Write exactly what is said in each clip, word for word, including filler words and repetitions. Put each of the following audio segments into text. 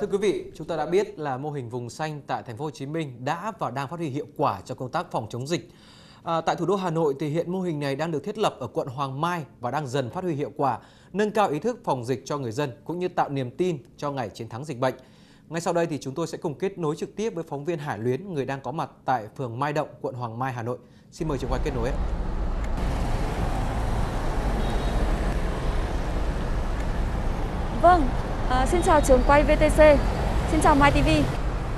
Thưa quý vị, chúng ta đã biết là mô hình vùng xanh tại Thành phố Hồ Chí Minh đã và đang phát huy hiệu quả cho công tác phòng chống dịch. À, tại thủ đô Hà Nội thì hiện mô hình này đang được thiết lập ở quận Hoàng Mai và đang dần phát huy hiệu quả, nâng cao ý thức phòng dịch cho người dân cũng như tạo niềm tin cho ngày chiến thắng dịch bệnh. Ngay sau đây thì chúng tôi sẽ cùng kết nối trực tiếp với phóng viên Hải Luyến, người đang có mặt tại phường Mai Động, quận Hoàng Mai, Hà Nội. Xin mời trường quay kết nối ạ. Vâng, à, xin chào trường quay vê tê xê, xin chào MyTV.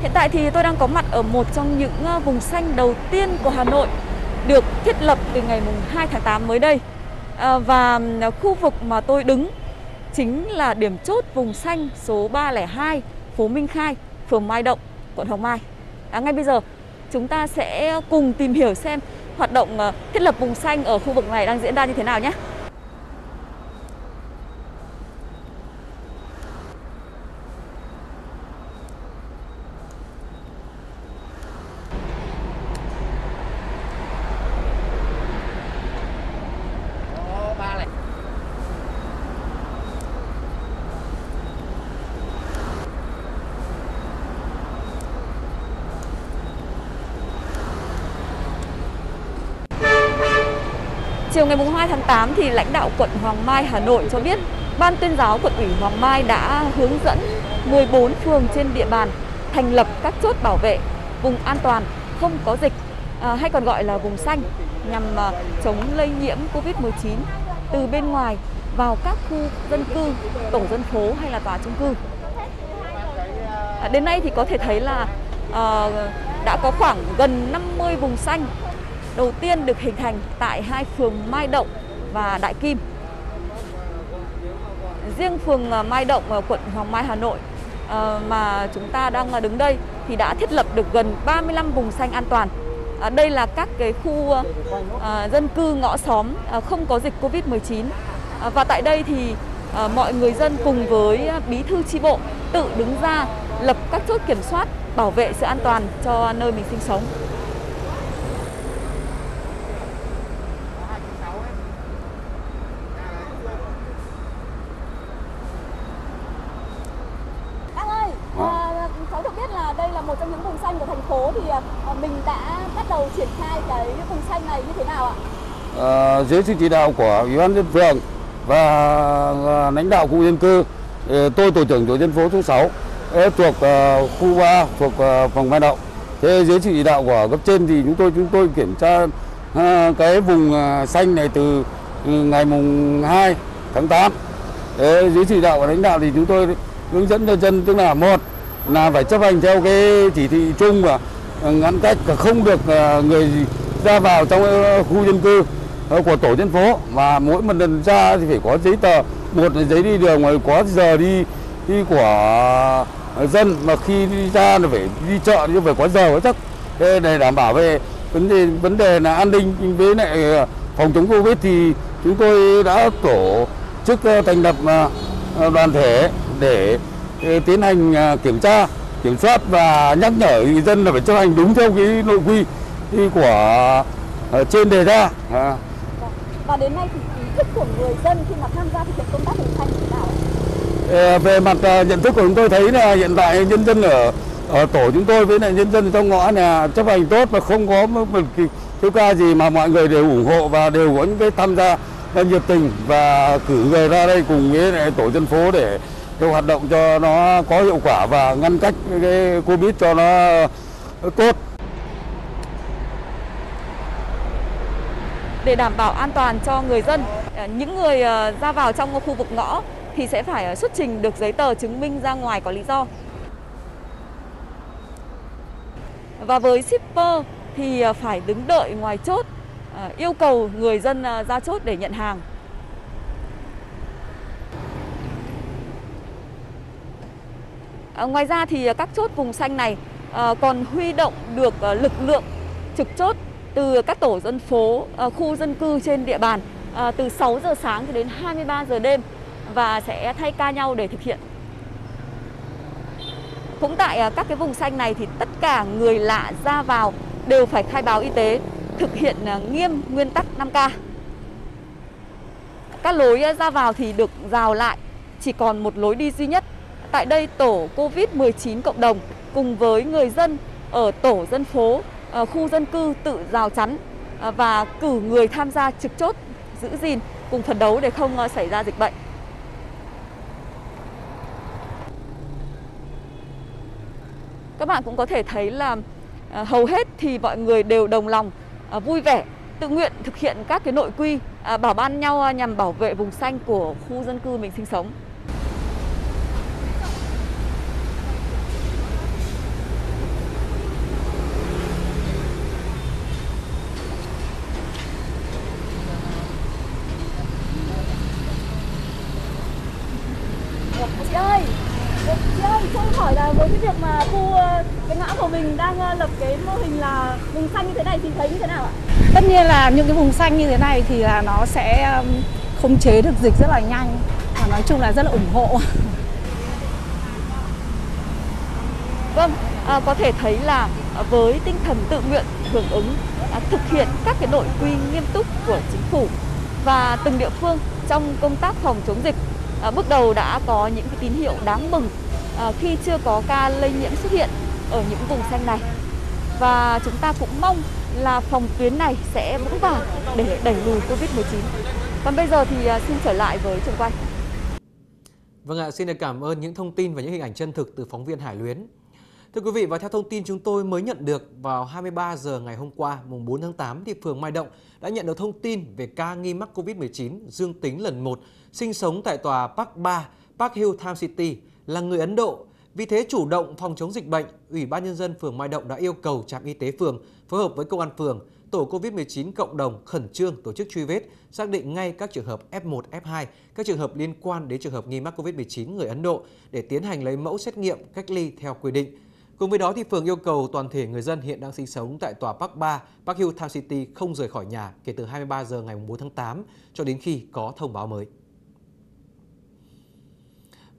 Hiện tại thì tôi đang có mặt ở một trong những vùng xanh đầu tiên của Hà Nội, được thiết lập từ ngày hai tháng tám mới đây. À, và khu vực mà tôi đứng chính là điểm chốt vùng xanh số ba không hai, phố Minh Khai, phường Mai Động, quận Hoàng Mai. À, ngay bây giờ chúng ta sẽ cùng tìm hiểu xem hoạt động thiết lập vùng xanh ở khu vực này đang diễn ra như thế nào nhé. Chiều ngày hai tháng tám thì lãnh đạo quận Hoàng Mai, Hà Nội cho biết Ban tuyên giáo quận ủy Hoàng Mai đã hướng dẫn mười bốn phường trên địa bàn thành lập các chốt bảo vệ vùng an toàn, không có dịch, à, hay còn gọi là vùng xanh, nhằm à, chống lây nhiễm Covid mười chín từ bên ngoài vào các khu dân cư, tổ dân phố hay là tòa chung cư. À, đến nay thì có thể thấy là à, đã có khoảng gần năm mươi vùng xanh đầu tiên được hình thành tại hai phường Mai Động và Đại Kim. Riêng phường Mai Động, quận Hoàng Mai, Hà Nội mà chúng ta đang đứng đây thì đã thiết lập được gần ba mươi lăm vùng xanh an toàn. Đây là các cái khu dân cư, ngõ xóm không có dịch Covid mười chín. Và tại đây thì mọi người dân cùng với bí thư chi bộ tự đứng ra lập các chốt kiểm soát, bảo vệ sự an toàn cho nơi mình sinh sống. Dưới sự chỉ đạo của ủy ban nhân dân phường và lãnh đạo khu dân cư, tôi tổ trưởng tổ dân phố số sáu thuộc khu ba thuộc phòng Mai Động. Thế dưới sự chỉ đạo của cấp trên thì chúng tôi chúng tôi kiểm tra cái vùng xanh này từ ngày mùng hai tháng tám. Dưới chỉ đạo của lãnh đạo thì chúng tôi hướng dẫn cho dân, tức là một là phải chấp hành theo cái chỉ thị chung và ngăn cách, không được người ra vào trong khu dân cư của tổ dân phố, và mỗi một lần ra thì phải có giấy tờ, một là giấy đi đường mà có giờ đi, đi của dân, mà khi đi ra là phải đi chợ nhưng phải có giờ có chắc, để đảm bảo về vấn đề vấn đề là an ninh với lại phòng chống Covid thì chúng tôi đã tổ chức thành lập đoàn thể để tiến hành kiểm tra, kiểm soát và nhắc nhở người dân là phải chấp hành đúng theo cái nội quy của trên đề ra. Và đến nay thì ý thức của người dân khi mà tham gia thực hiện công tác vùng xanh như thế nào? À, về mặt à, nhận thức của chúng tôi thấy là hiện tại nhân dân ở, ở tổ chúng tôi với lại nhân dân trong ngõ là chấp hành tốt và không có một cái ca gì, mà mọi người đều ủng hộ và đều có những cái tham gia nhiệt tình và cử người ra đây cùng với lại tổ dân phố để, để hoạt động cho nó có hiệu quả và ngăn cách cái Covid cho nó tốt. Để đảm bảo an toàn cho người dân, những người ra vào trong khu vực ngõ thì sẽ phải xuất trình được giấy tờ chứng minh ra ngoài có lý do. Và với shipper thì phải đứng đợi ngoài chốt, yêu cầu người dân ra chốt để nhận hàng. Ngoài ra thì các chốt vùng xanh này còn huy động được lực lượng trực chốt từ các tổ dân phố, khu dân cư trên địa bàn từ sáu giờ sáng cho đến hai mươi ba giờ đêm và sẽ thay ca nhau để thực hiện. Cũng tại các cái vùng xanh này thì tất cả người lạ ra vào đều phải khai báo y tế, thực hiện nghiêm nguyên tắc năm K. Các lối ra vào thì được rào lại, chỉ còn một lối đi duy nhất, Tại đây, tổ Covid mười chín cộng đồng cùng với người dân ở tổ dân phố, khu dân cư tự rào chắn và cử người tham gia trực chốt giữ gìn cùng phấn đấu để không xảy ra dịch bệnh. Các bạn cũng có thể thấy là hầu hết thì mọi người đều đồng lòng, vui vẻ, tự nguyện thực hiện các cái nội quy bảo ban nhau nhằm bảo vệ vùng xanh của khu dân cư mình sinh sống. Chị ơi, chị ơi, cho em hỏi là với cái việc mà khu cái ngõ của mình đang lập cái mô hình là vùng xanh như thế này thì thấy như thế nào ạ? Tất nhiên là những cái vùng xanh như thế này thì là nó sẽ khống chế được dịch rất là nhanh, và nói chung là rất là ủng hộ. Vâng, à, có thể thấy là với tinh thần tự nguyện hưởng ứng, à, thực hiện các cái nội quy nghiêm túc của chính phủ và từng địa phương trong công tác phòng chống dịch, à, bước đầu đã có những cái tín hiệu đáng mừng à, khi chưa có ca lây nhiễm xuất hiện ở những vùng xanh này. Và chúng ta cũng mong là phòng tuyến này sẽ vững vàng để đẩy lùi Covid mười chín. Còn bây giờ thì xin trở lại với trường quay. Vâng ạ, xin được cảm ơn những thông tin và những hình ảnh chân thực từ phóng viên Hải Luyến. Thưa quý vị, và theo thông tin chúng tôi mới nhận được vào hai mươi ba giờ ngày hôm qua, mùng bốn tháng tám, thì phường Mai Động đã nhận được thông tin về ca nghi mắc Covid mười chín dương tính lần một, sinh sống tại tòa Park ba, Park Hill Town City, là người Ấn Độ. Vì thế, chủ động phòng chống dịch bệnh, Ủy ban Nhân dân phường Mai Động đã yêu cầu trạm y tế phường phối hợp với công an phường, tổ Covid mười chín cộng đồng khẩn trương tổ chức truy vết, xác định ngay các trường hợp F một, F hai, các trường hợp liên quan đến trường hợp nghi mắc Covid mười chín người Ấn Độ để tiến hành lấy mẫu xét nghiệm, cách ly theo quy định. Cùng với đó, thì phường yêu cầu toàn thể người dân hiện đang sinh sống tại tòa Park ba, Park Hill Town City không rời khỏi nhà kể từ hai mươi ba giờ ngày bốn tháng tám cho đến khi có thông báo mới.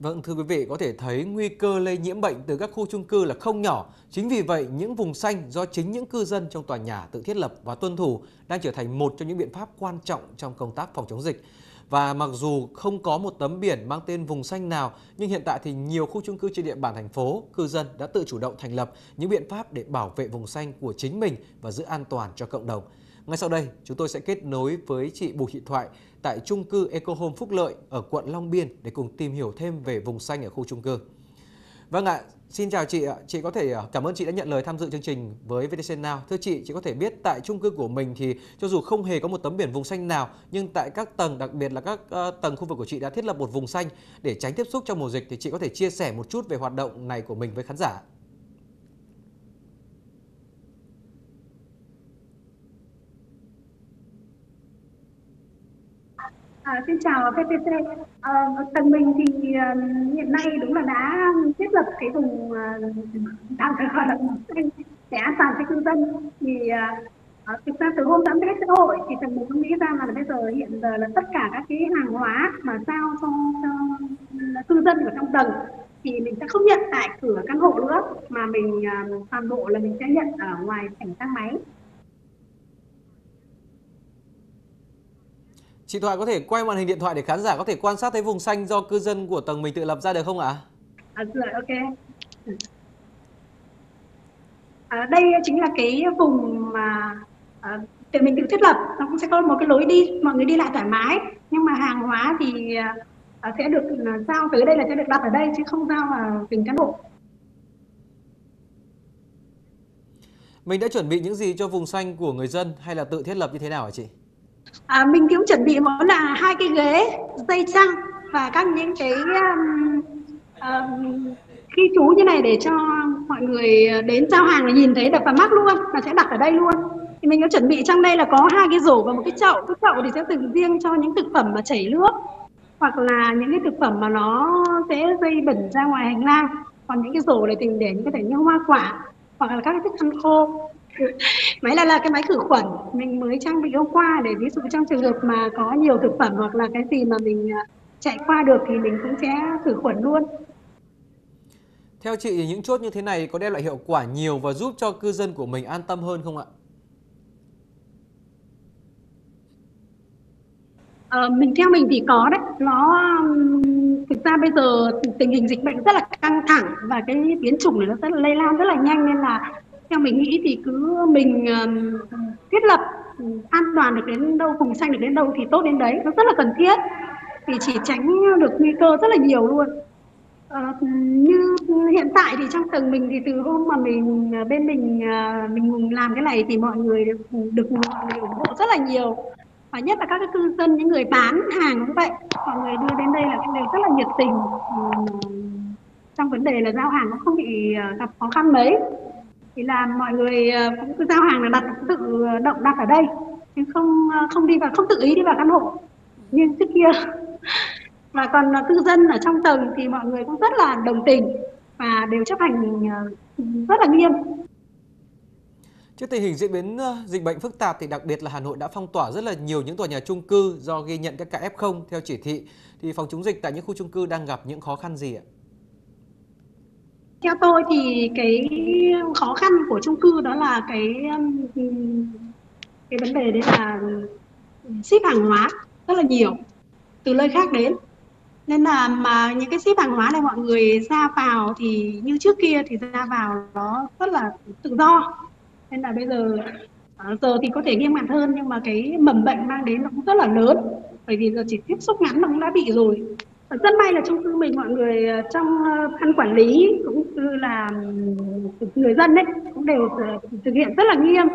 Vâng, thưa quý vị, có thể thấy nguy cơ lây nhiễm bệnh từ các khu chung cư là không nhỏ. Chính vì vậy, những vùng xanh do chính những cư dân trong tòa nhà tự thiết lập và tuân thủ đang trở thành một trong những biện pháp quan trọng trong công tác phòng chống dịch. Và mặc dù không có một tấm biển mang tên vùng xanh nào, nhưng hiện tại thì nhiều khu chung cư trên địa bàn thành phố, cư dân đã tự chủ động thành lập những biện pháp để bảo vệ vùng xanh của chính mình và giữ an toàn cho cộng đồng. Ngay sau đây, chúng tôi sẽ kết nối với chị Bùi Thị Thoại tại chung cư Eco Home Phúc Lợi ở quận Long Biên để cùng tìm hiểu thêm về vùng xanh ở khu chung cư. Vâng ạ, xin chào chị ạ. Chị có thể cảm ơn chị đã nhận lời tham dự chương trình với vê tê xê Now. Thưa chị, chị có thể biết tại chung cư của mình thì cho dù không hề có một tấm biển vùng xanh nào, nhưng tại các tầng, đặc biệt là các uh, tầng khu vực của chị đã thiết lập một vùng xanh để tránh tiếp xúc trong mùa dịch, thì chị có thể chia sẻ một chút về hoạt động này của mình với khán giả. À, xin chào vê tê xê. À, tầng mình thì à, hiện nay đúng là đã thiết lập cái vùng à, đang phải gọi là vùng xanh để an toàn cho cư dân. Thì à, thực ra từ hôm giãn cách xã hội thì tầng mình cũng nghĩ ra là bây giờ hiện giờ là tất cả các cái hàng hóa mà giao cho, cho cư dân ở trong tầng thì mình sẽ không nhận tại cửa căn hộ nữa, mà mình à, toàn bộ là mình sẽ nhận ở ngoài sảnh thang máy. Chị Thoại có thể quay màn hình điện thoại để khán giả có thể quan sát thấy vùng xanh do cư dân của tầng mình tự lập ra được không ạ? À, rồi, ok. À, đây chính là cái vùng mà à, tự mình tự thiết lập, nó cũng sẽ có một cái lối đi, mọi người đi lại thoải mái. Nhưng mà hàng hóa thì à, sẽ được giao tới đây là sẽ được đặt ở đây chứ không giao vào từng căn hộ. Mình đã chuẩn bị những gì cho vùng xanh của người dân hay là tự thiết lập như thế nào hả chị? À, mình cũng chuẩn bị món là hai cái ghế, dây chăn và các những cái um, um, ghi chú như này để cho mọi người đến giao hàng là nhìn thấy đập vào mắt luôn, là sẽ đặt ở đây luôn. Thì mình có chuẩn bị trong đây là có hai cái rổ và một cái chậu. Cái chậu thì sẽ từng riêng cho những thực phẩm mà chảy nước hoặc là những cái thực phẩm mà nó sẽ dây bẩn ra ngoài hành lang. Còn những cái rổ này tình để có thể như hoa quả hoặc là các cái thức ăn khô. Máy là, là cái máy khử khuẩn mình mới trang bị hôm qua, để ví dụ trong trường hợp mà có nhiều thực phẩm hoặc là cái gì mà mình chạy qua được thì mình cũng sẽ khử khuẩn luôn. Theo chị, những chốt như thế này có đem lại hiệu quả nhiều và giúp cho cư dân của mình an tâm hơn không ạ? À, mình theo mình thì có đấy, nó Thực ra bây giờ tình hình dịch bệnh rất là căng thẳng và cái biến chủng này nó rất là lây lan rất là nhanh, nên là theo mình nghĩ thì cứ mình uh, thiết lập an toàn được đến đâu, vùng xanh được đến đâu thì tốt đến đấy, nó rất là cần thiết thì chỉ tránh được nguy cơ rất là nhiều luôn. Uh, như hiện tại thì trong tầng mình thì từ hôm mà mình bên mình uh, mình làm cái này thì mọi người được, được mọi người ủng hộ rất là nhiều, và nhất là các cái cư dân, những người bán hàng cũng vậy, mọi người đưa đến đây là cái đều rất là nhiệt tình uh, trong vấn đề là giao hàng nó không bị uh, gặp khó khăn mấy, thì là mọi người uh, cũng cứ giao hàng là đặt tự động đặt ở đây chứ không uh, không đi vào, không tự ý đi vào căn hộ như trước kia. Và còn cư dân ở trong tầng thì mọi người cũng rất là đồng tình và đều chấp hành rất là nghiêm. Trước tình hình diễn biến dịch bệnh phức tạp thì đặc biệt là Hà Nội đã phong tỏa rất là nhiều những tòa nhà chung cư do ghi nhận các ca ép không theo chỉ thị. Thì phòng chống dịch tại những khu chung cư đang gặp những khó khăn gì ạ? Theo tôi thì cái khó khăn của chung cư đó là cái cái vấn đề đấy là ship hàng hóa rất là nhiều từ nơi khác đến, nên là mà những cái ship hàng hóa này mọi người ra vào thì như trước kia thì ra vào nó rất là tự do, nên là bây giờ giờ thì có thể nghiêm ngặt hơn nhưng mà cái mầm bệnh mang đến nó cũng rất là lớn, bởi vì giờ chỉ tiếp xúc ngắn nó cũng đã bị rồi. Rất may là trong cư mình mọi người trong ban quản lý cũng như là người dân đấy cũng đều thực hiện rất là nghiêm,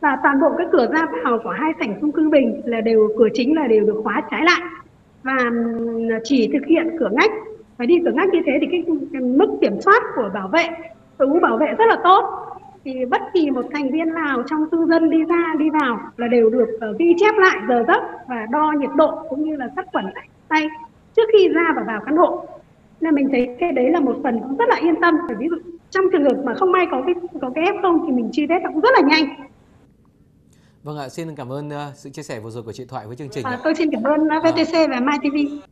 và toàn bộ cái cửa ra vào của hai sảnh chung cư mình là đều cửa chính là đều được khóa trái lại và chỉ thực hiện cửa ngách. Phải đi cửa ngách như thế thì cái, cái mức kiểm soát của bảo vệ, đội ngũ bảo vệ rất là tốt, thì bất kỳ một thành viên nào trong cư dân đi ra đi vào là đều được ghi chép lại giờ giấc và đo nhiệt độ cũng như là sát khuẩn tay trước khi ra và vào căn hộ, nên mình thấy cái đấy là một phần cũng rất là yên tâm. Ví dụ trong trường hợp mà không may có cái có cái ép không thì mình truy vết cũng rất là nhanh. Vâng ạ, xin cảm ơn sự chia sẻ vừa rồi của chị Thoại với chương trình. À, tôi xin cảm ơn vê tê xê và MyTV.